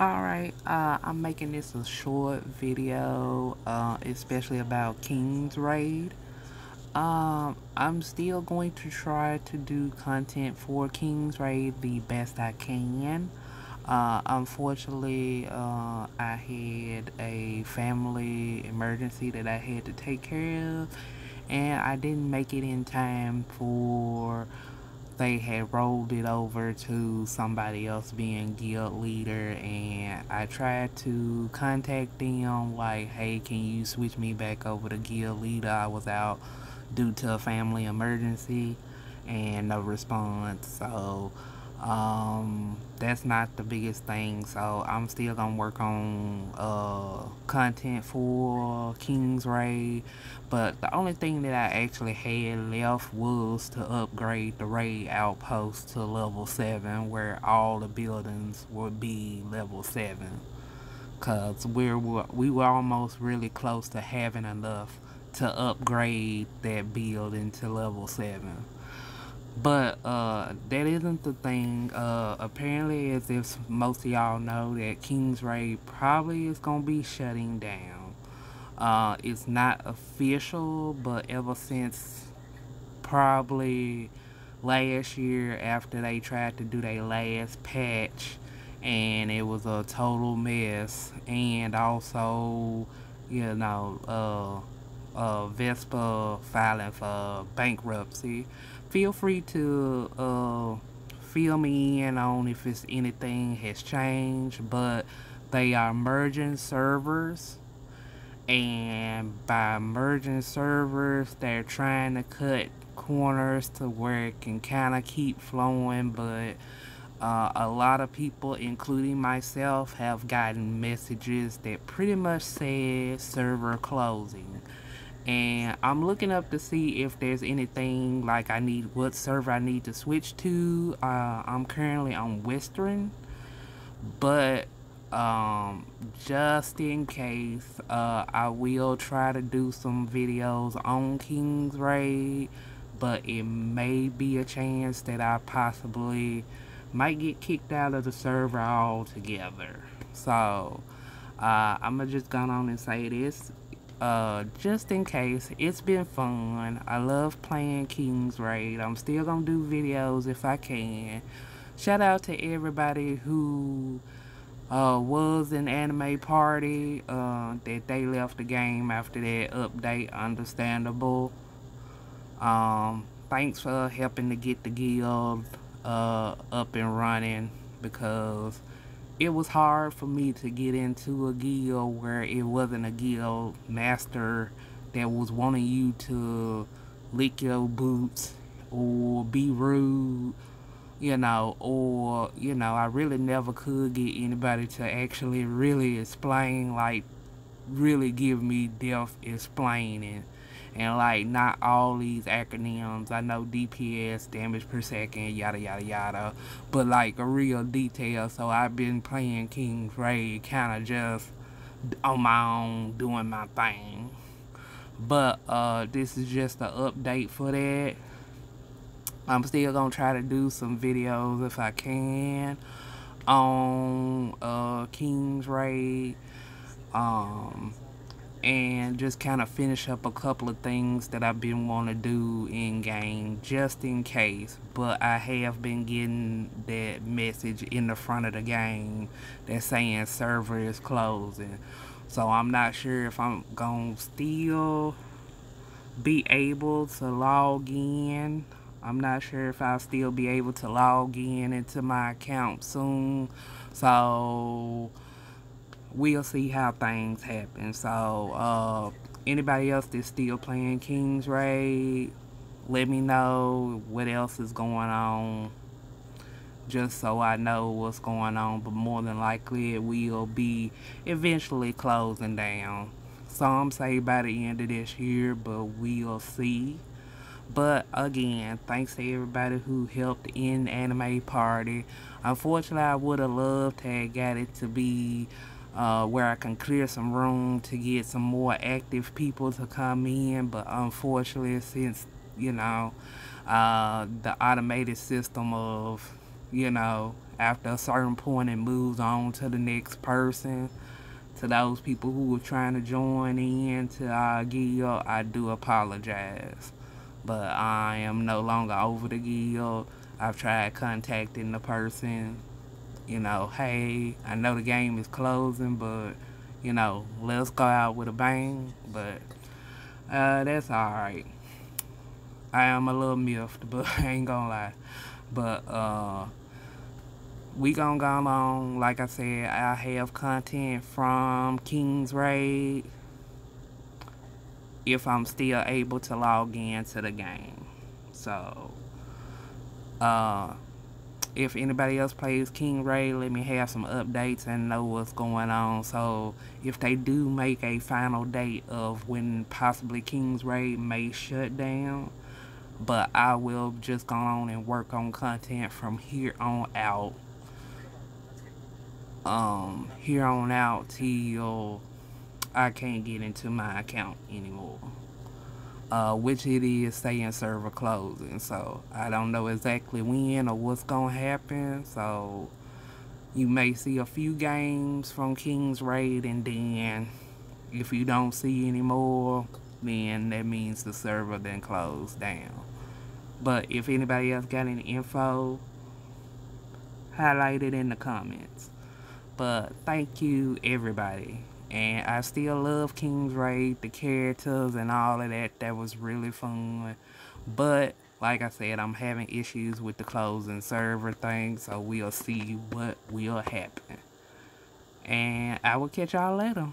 Alright, I'm making this a short video, especially about King's Raid. I'm still going to try to do content for King's Raid the best I can. Unfortunately, I had a family emergency that I had to take care of, and I didn't make it in time for... they had rolled it over to somebody else being guild leader, and I tried to contact them like, hey, can you switch me back over to guild leader? I was out due to a family emergency, and no response. So that's not the biggest thing. So I'm still gonna work on content for King's Raid, but the only thing that I actually had left was to upgrade the raid outpost to level 7, where all the buildings would be level 7, because we were almost really close to having enough to upgrade that building to level 7. But that isn't the thing. Apparently, as if most of y'all know, that King's Raid probably is gonna be shutting down. It's not official, but ever since probably last year, after they tried to do their last patch and it was a total mess, and also, you know, Vesper filing for bankruptcy. Feel free to fill me in on if it's anything has changed, but they are merging servers, and by merging servers they're trying to cut corners to where it can kind of keep flowing, but a lot of people, including myself, have gotten messages that pretty much said server closing. And I'm looking up to see if there's anything like what server I need to switch to. I'm currently on Western, but just in case, I will try to do some videos on King's Raid, but it may be a chance that I possibly might get kicked out of the server altogether. So I'm just gonna on and say this. Just in case, it's been fun. I love playing King's Raid. I'm still gonna do videos if I can. Shout out to everybody who was in AnimeParty, that they left the game after that update. Understandable. Thanks for helping to get the guild up and running, because it was hard for me to get into a guild where it wasn't a guild master that was wanting you to lick your boots or be rude, you know, or, you know, I really never could get anybody to actually really explain, like, really give me depth explaining. And, like, not all these acronyms. I know DPS, damage per second, yada, yada, yada. But, like, a real detail. So, I've been playing King's Raid kind of just on my own, doing my thing. But, this is just an update for that. I'm still going to try to do some videos if I can on King's Raid. And just kind of finish up a couple of things that I've been wanting to do in game, just in case. But I have been getting that message in the front of the game that's saying server is closing. So I'm not sure if I'm gonna still be able to log in. I'm not sure if I'll still be able to log in into my account soon. So we'll see how things happen. So anybody else that's still playing King's Raid, let me know what else is going on, just so I know what's going on. But more than likely, it will be eventually closing down. Some say by the end of this year, but we'll see. But again, thanks to everybody who helped in AnimeParty. Unfortunately, I would have loved to have got it to be where I can clear some room to get some more active people to come in, but unfortunately, since, you know, the automated system of, you know, after a certain point it moves on to the next person. To those people who were trying to join in to giddy up, I do apologize, but I am no longer over the giddy up. I've tried contacting the person, you know, hey, I know the game is closing, but, you know, let's go out with a bang. But that's alright. I am a little miffed, but I ain't gonna lie. But we gonna go on. Like I said, I have content from King's Raid if I'm still able to log into the game. So if anybody else plays King's Raid, let me have some updates and know what's going on. So if they do make a final date of when possibly King's Raid may shut down, but I will just go on and work on content from here on out. Here on out till I can't get into my account anymore. Which it is saying server closing, so I don't know exactly when or what's gonna happen. So you may see a few games from King's Raid, and then if you don't see any more, then that means the server then closed down. But if anybody else got any info, highlight it in the comments. But thank you everybody. And I still love King's Raid, the characters and all of that. That was really fun. But, like I said, I'm having issues with the closing server thing. So, we'll see what will happen. And I will catch y'all later.